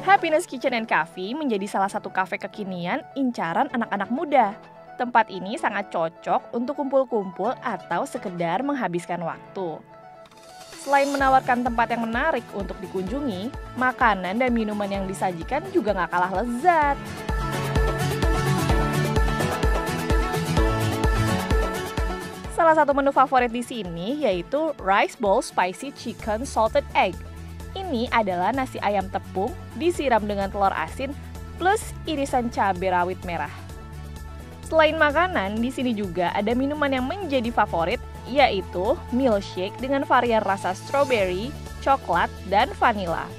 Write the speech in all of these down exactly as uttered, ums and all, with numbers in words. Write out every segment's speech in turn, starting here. Happiness Kitchen and Coffee menjadi salah satu kafe kekinian incaran anak-anak muda. Tempat ini sangat cocok untuk kumpul-kumpul atau sekedar menghabiskan waktu. Selain menawarkan tempat yang menarik untuk dikunjungi, makanan dan minuman yang disajikan juga gak kalah lezat. Salah satu menu favorit di sini yaitu Rice Bowl Spicy Chicken Salted Egg. Ini adalah nasi ayam tepung disiram dengan telur asin plus irisan cabai rawit merah. Selain makanan, di sini juga ada minuman yang menjadi favorit, yaitu milkshake dengan varian rasa strawberry, coklat, dan vanila.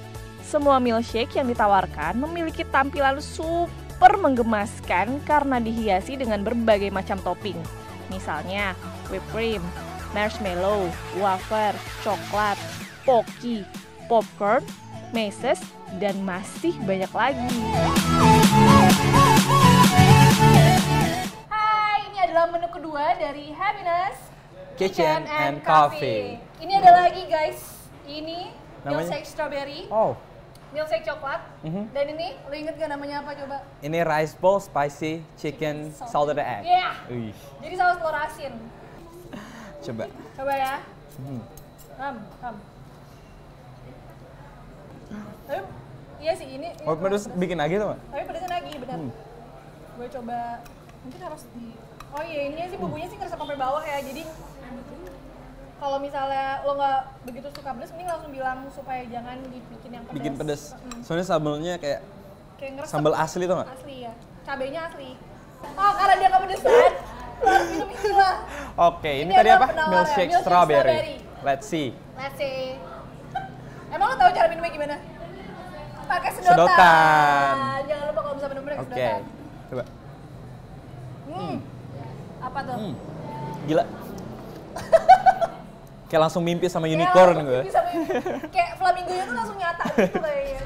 Semua milkshake yang ditawarkan memiliki tampilan super menggemaskan karena dihiasi dengan berbagai macam topping. Misalnya, whipped cream, marshmallow, wafer, coklat, pocky, popcorn, meses, dan masih banyak lagi. Hai, ini adalah menu kedua dari Happiness Kitchen, Kitchen and Coffee. Coffee. Ini ada lagi guys, ini milkshake strawberry, oh. milkshake coklat, mm-hmm. dan ini lo inget gak namanya apa coba? Ini rice bowl spicy chicken, chicken salted egg. Iya, yeah. Jadi saus telur asin. Coba. Coba ya. Hmm. Ham, ham. Tapi, iya sih ini. Oh, pedes bikin lagi tuh, Mbak? Tapi pedesnya lagi, benar. Hmm. Gue coba, mungkin harus di... Oh iya, ini sih bumbunya sih ngeresap sampai bawah ya, jadi... Kalau misalnya lo nggak begitu suka pedes, mending langsung bilang supaya jangan dibikin yang pedes. Bikin pedes. Hmm. Soalnya sambelnya kayak... Kayak ngeresap. Sambel asli tuh, Mbak? Asli ya, cabainya asli. Oh, karena dia nggak pedesan, lo harus minum istilah. Oke, ini, ini tadi apa? Milkshake ya? Strawberry. strawberry. Let's see. Let's see. Emang lo tau cara minumnya gimana? Pakai sedotan. sedotan. Jangan lupa kalau bisa minumnya pakai okay. sedotan. Oke, coba. Hmm. Apa tuh? Hmm. Gila. Kayak langsung mimpi sama unicorn ya, gue. Sama unicorn. Kayak flamingonya tuh langsung nyata gitu kayaknya.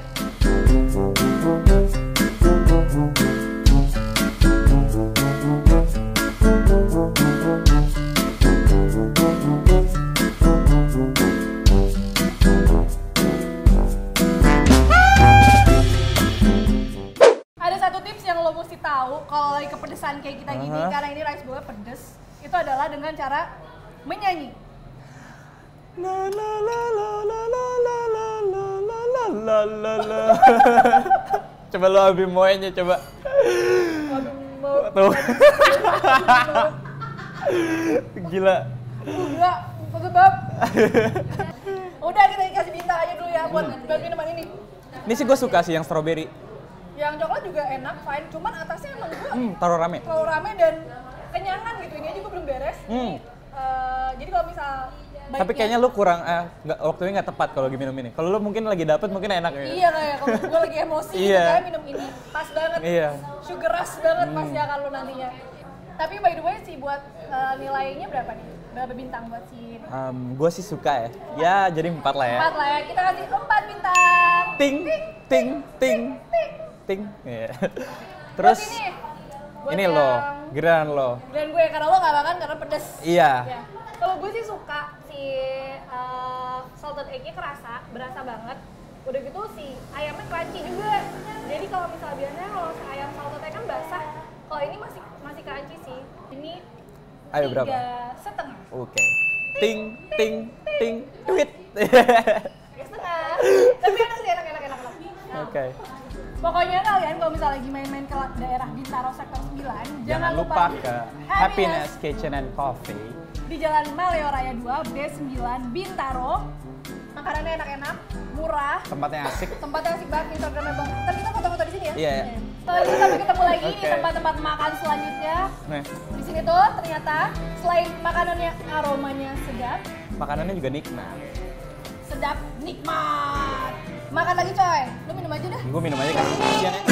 Kalau lagi kepedesan kayak kita gini, uh-huh. karena ini rice bowl pedes, itu adalah dengan cara menyanyi. La la la la la la la la la la la la. Coba lo ambil moenya coba. Tuh. Gila. Gila, sebab. Udah kita kasih bintang aja dulu ya buat buat minuman ini. Ini sih gue suka sih yang strawberry. Yang coklat juga enak, fine. Cuman atasnya emang gue hmm, terlalu rame. Terlalu rame dan kenyangan gitu. Ini aja gue belum beres. Hmm. Jadi, uh, jadi kalau misal baiknya, tapi kayaknya lu kurang eh uh, waktunya nggak tepat kalau lagi minum ini. Kalau lu mungkin lagi dapet mungkin enak ya. Iya kayak kalau gue lagi emosi gitu kayak minum ini pas banget. Iya. Sugar rush banget hmm. pasti akan lu nantinya. Tapi by the way sih buat uh, nilainya berapa nih? Berapa bintang buat si ini? Um, gue sih suka ya. Ya jadi empat lah ya. empat lah ya. Kita kasih empat bintang. Ting ting ting ting. ting. ting yeah. Terus ini, ini yang... lo, geran lo geran gue, karena lo gak makan karena pedes iya yeah. Kalau gue sih suka si uh, salted egg-nya kerasa, berasa banget udah gitu si ayamnya crunchy juga jadi kalau misalnya biasanya kalau si ayam salted egg kan basah kalau ini masih masih crunchy sih ini ayo tiga berapa? setengah oke okay. ting, ting, ting, tweet tiga setengah tapi enak sih, enak, enak, enak, enak. Nah. Oke okay. Pokoknya kalian kalau misalnya lagi main-main ke daerah Bintaro Sektor sembilan, jangan, jangan lupa ke Happiness, Happiness Kitchen and Coffee di Jalan Maleo Raya dua B sembilan Bintaro. Makanannya enak-enak, murah, tempatnya asik. Tempatnya asik banget, Instagramnya bang. Tapi kita foto-foto di sini ya. Iya. Yeah. Kalau gitu sampai ketemu lagi okay. di tempat-tempat makan selanjutnya. Nih. Di sini tuh ternyata selain makanannya aromanya sedap, makanannya juga nikmat. Sedap nikmat. Makan lagi coy, lu minum aja dah. Gue minum aja kan.